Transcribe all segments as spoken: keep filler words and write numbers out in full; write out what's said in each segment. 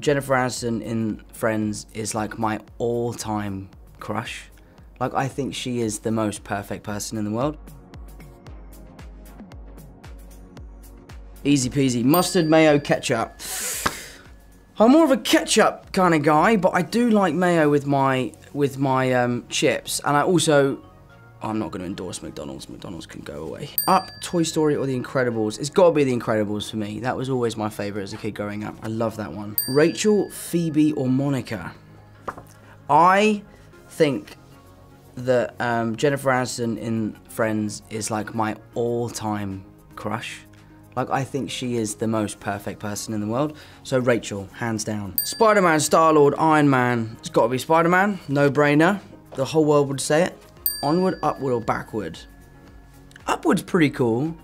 Jennifer Aniston in Friends is like my all-time crush. Like, I think she is the most perfect person in the world. Easy peasy, mustard, mayo, ketchup. I'm more of a ketchup kind of guy, but I do like mayo with my with my um, chips. And I also, I'm not gonna endorse McDonald's. McDonald's can go away. Up, Toy Story or The Incredibles. It's gotta be The Incredibles for me. That was always my favorite as a kid growing up. I love that one. Rachel, Phoebe or Monica? I think that um, Jennifer Aniston in Friends is like my all-time crush. Like, I think she is the most perfect person in the world. So Rachel, hands down. Spider-Man, Star-Lord, Iron Man. It's gotta be Spider-Man, no brainer. The whole world would say it. Onward, Upward or Backward? Upward's pretty cool,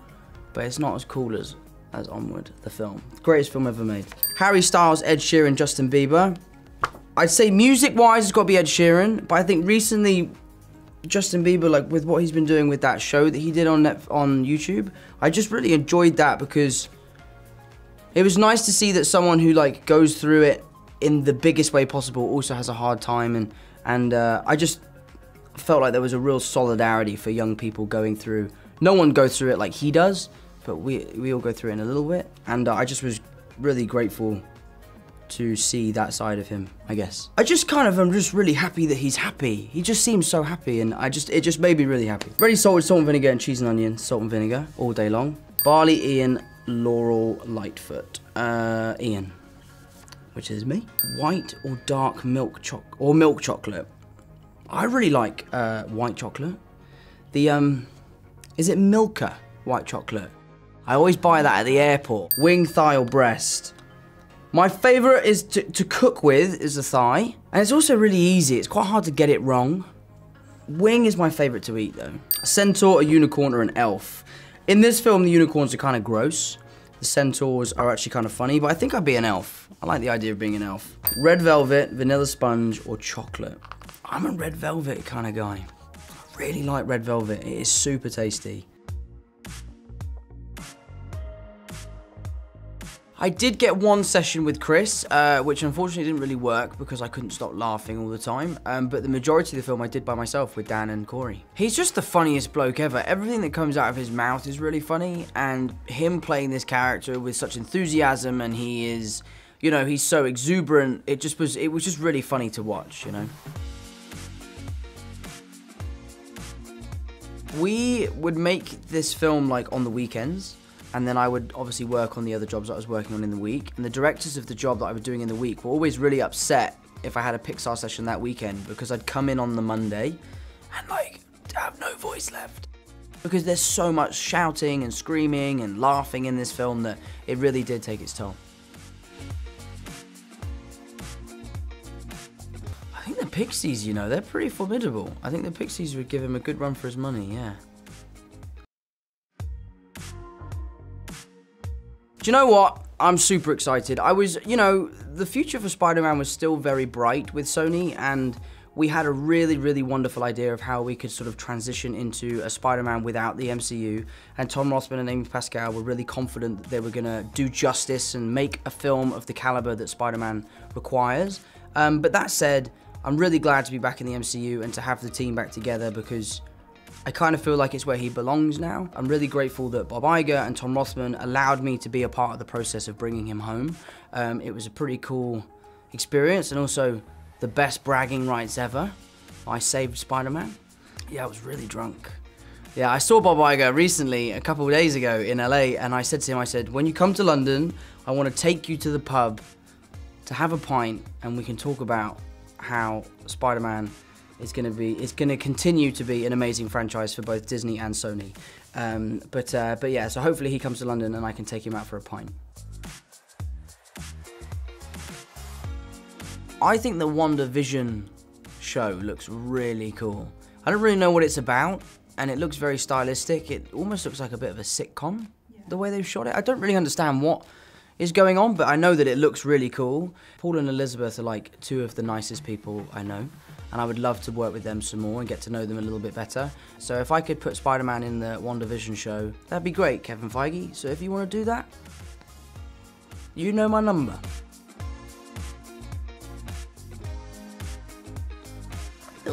but it's not as cool as, as Onward, the film. Greatest film ever made. Harry Styles, Ed Sheeran, Justin Bieber. I'd say music-wise, it's gotta be Ed Sheeran, but I think recently, Justin Bieber, like with what he's been doing with that show that he did on Netflix, on YouTube, I just really enjoyed that because it was nice to see that someone who like goes through it in the biggest way possible also has a hard time, and, and uh, I just felt like there was a real solidarity for young people going through. No one goes through it like he does, but we, we all go through it in a little bit, and uh, I just was really grateful to see that side of him, I guess. I just kind of am just really happy that he's happy. He just seems so happy, and I just, it just made me really happy. Ready salted salt and vinegar and cheese and onion, salt and vinegar all day long. Barley Ian, Laurel Lightfoot. Uh, Ian, which is me. White or dark milk choc, or milk chocolate. I really like uh, white chocolate. The, um, is it Milka white chocolate? I always buy that at the airport. Wing, thigh or breast? My favorite is to, to cook with is the thigh, and it's also really easy. It's quite hard to get it wrong. Wing is my favorite to eat though. A centaur, a unicorn or an elf. In this film, the unicorns are kind of gross. The centaurs are actually kind of funny, but I think I'd be an elf. I like the idea of being an elf. Red velvet, vanilla sponge or chocolate. I'm a red velvet kind of guy. I really like red velvet. It is super tasty. I did get one session with Chris, uh, which unfortunately didn't really work because I couldn't stop laughing all the time, um, but the majority of the film I did by myself with Dan and Corey. He's just the funniest bloke ever. Everything that comes out of his mouth is really funny, and him playing this character with such enthusiasm, and he is, you know, he's so exuberant. It just was, it was just really funny to watch, you know? We would make this film like on the weekends, and then I would obviously work on the other jobs that I was working on in the week. And the directors of the job that I was doing in the week were always really upset if I had a Pixar session that weekend, because I'd come in on the Monday and like have no voice left. Because there's so much shouting and screaming and laughing in this film that it really did take its toll. I think the Pixies, you know, they're pretty formidable. I think the Pixies would give him a good run for his money, yeah. Do you know what? I'm super excited. I was, you know, the future for Spider-Man was still very bright with Sony, and we had a really, really wonderful idea of how we could sort of transition into a Spider-Man without the M C U. And Tom Rothman and Amy Pascal were really confident that they were gonna do justice and make a film of the caliber that Spider-Man requires. Um, but that said, I'm really glad to be back in the M C U and to have the team back together, because I kind of feel like it's where he belongs now. I'm really grateful that Bob Iger and Tom Rothman allowed me to be a part of the process of bringing him home. Um, it was a pretty cool experience, and also the best bragging rights ever. I saved Spider-Man. Yeah, I was really drunk. Yeah, I saw Bob Iger recently, a couple of days ago in L A, and I said to him, I said, when you come to London, I want to take you to the pub to have a pint, and we can talk about how Spider-Man It's gonna be, it's gonna continue to be an amazing franchise for both Disney and Sony. Um, but, uh, but yeah, so hopefully he comes to London and I can take him out for a pint. I think the WandaVision show looks really cool. I don't really know what it's about, and it looks very stylistic. It almost looks like a bit of a sitcom, yeah, the way they've shot it. I don't really understand what is going on, but I know that it looks really cool. Paul and Elizabeth are like two of the nicest people I know, and I would love to work with them some more and get to know them a little bit better. So if I could put Spider-Man in the WandaVision show, that'd be great, Kevin Feige. So if you want to do that, you know my number.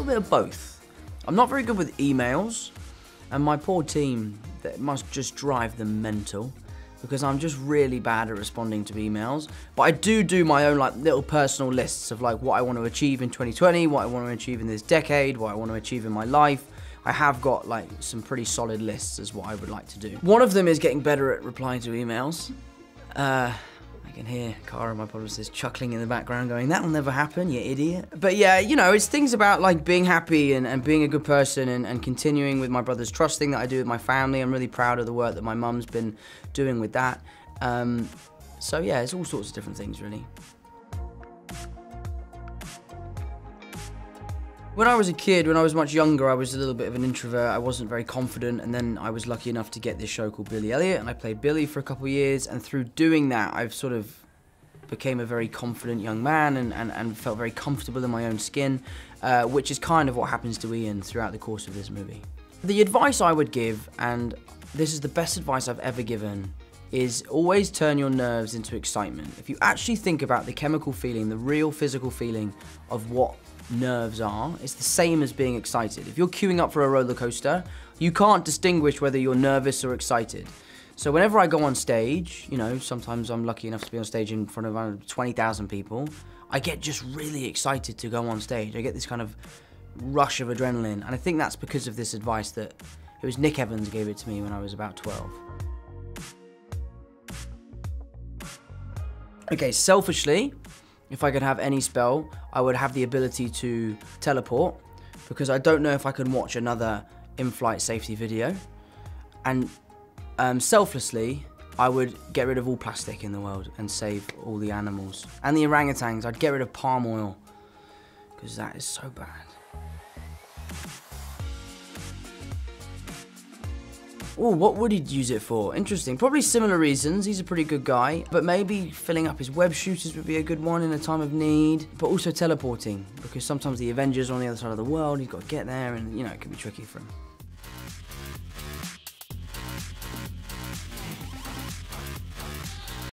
little bit of both. I'm not very good with emails, and my poor team, that must just drive them mental, because I'm just really bad at responding to emails. But I do do my own like little personal lists of like what I want to achieve in twenty twenty, what I want to achieve in this decade, what I want to achieve in my life. I have got like some pretty solid lists as what I would like to do. One of them is getting better at replying to emails. Uh, I can hear Cara, my publicist, chuckling in the background going, that'll never happen, you idiot. But yeah, you know, it's things about like being happy and, and being a good person and, and continuing with my brother's trust thing that I do with my family. I'm really proud of the work that my mum's been doing with that. Um, so yeah, it's all sorts of different things really. When I was a kid, when I was much younger, I was a little bit of an introvert. I wasn't very confident, and then I was lucky enough to get this show called Billy Elliot, and I played Billy for a couple of years, and through doing that, I've sort of became a very confident young man and, and, and felt very comfortable in my own skin, uh, which is kind of what happens to Ian throughout the course of this movie. The advice I would give, and this is the best advice I've ever given, is always turn your nerves into excitement. If you actually think about the chemical feeling, the real physical feeling of what nerves are, it's the same as being excited. If you're queuing up for a roller coaster, you can't distinguish whether you're nervous or excited. So whenever I go on stage, you know, sometimes I'm lucky enough to be on stage in front of around twenty thousand people, I get just really excited to go on stage. I get this kind of rush of adrenaline, and I think that's because of this advice that it was Nick Evans gave it to me when I was about twelve. Okay, selfishly, if I could have any spell, I would have the ability to teleport, because I don't know if I can watch another in-flight safety video. And um, selflessly, I would get rid of all plastic in the world and save all the animals. And the orangutans, I'd get rid of palm oil, because that is so bad. Oh, what would he use it for? Interesting. Probably similar reasons. He's a pretty good guy, but maybe filling up his web shooters would be a good one in a time of need, but also teleporting, because sometimes the Avengers are on the other side of the world, he's got to get there, and you know, it can be tricky for him.